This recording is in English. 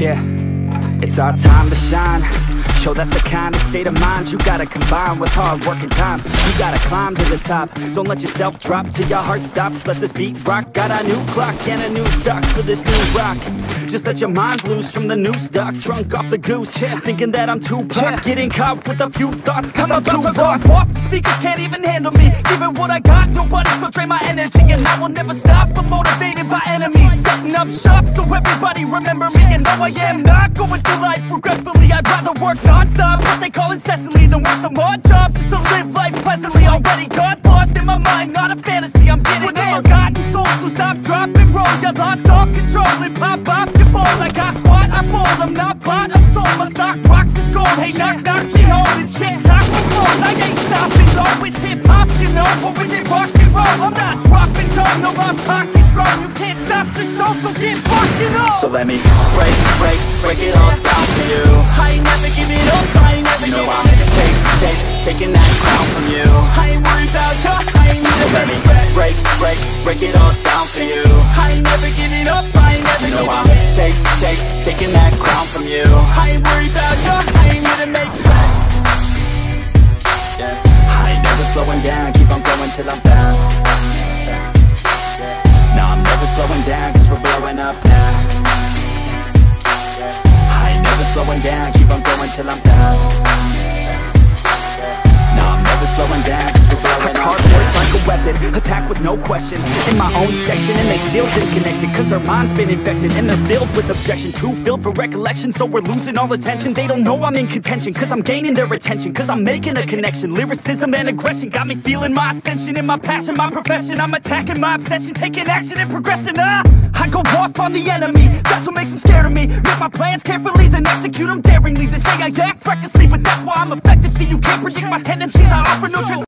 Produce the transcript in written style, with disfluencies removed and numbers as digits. Yeah, it's our time to shine. Yo, that's the kind of state of mind you gotta combine with hard work and time. You gotta climb to the top, don't let yourself drop till your heart stops. Let this beat rock, got a new clock and a new stock for this new rock. Just let your mind loose from the new stock. Drunk off the goose, yeah, thinking that I'm too pop, yeah. Getting caught with a few thoughts cause I'm too lost. Off, the speakers can't even handle me. Giving what I got, nobody's gonna drain my energy. And I will never stop, I'm motivated by enemies. Setting up shop so everybody remember me. And though I am not going through life regretfully, I'd rather work non-stop, what they call incessantly, than want some odd job just to live life pleasantly. Already got lost in my mind, not a fantasy, I'm getting with the forgotten souls who stop, drop, and roll. You lost all control and pop off your ball. I got squat, I fall, I'm not bought, I'm sold. My stock rocks, it's gold. Hey, knock, knock, she holding shit, talk for clothes. I ain't stopping, though, it's hip-hop, you know. Or is it rock and roll? I'm not dropping, don't know my pocket's grown. You can't stop the show, so get fucking up. So let me break it all down for you. I ain't never giving up, I ain't never giving up. You know I'm taking that crown from you. I ain't worried about you, I ain't never. So let me break it all down for you. I ain't never giving up, I ain't never. You know I'm taking that crown from you. I ain't worried about you, I ain't gonna make plans. Yeah. I ain't never slowing down, keep on going till I'm down. Yeah. Nah, I'm never slowing down, cause we're blowing up now. I ain't never slowing down, keep on going till I'm down. Nah, I'm never slowing down, cause we're blowing up. Hard words like a weapon, attack with no questions. In my own section, and they still disconnected, cause their mind's been infected, and they're filled with objection. Too filled for recollection, so we're losing all attention. They don't know I'm in contention, cause I'm gaining their attention. Cause I'm making a connection, lyricism and aggression got me feeling my ascension, in my passion, my profession. I'm attacking my obsession, taking action and progressing. I go off on the enemy, that's what makes them scared of me. Make my plans carefully, then execute them daringly. They say I act recklessly, but that's why I'm effective. See, you can't predict my tendencies, I offer no chance.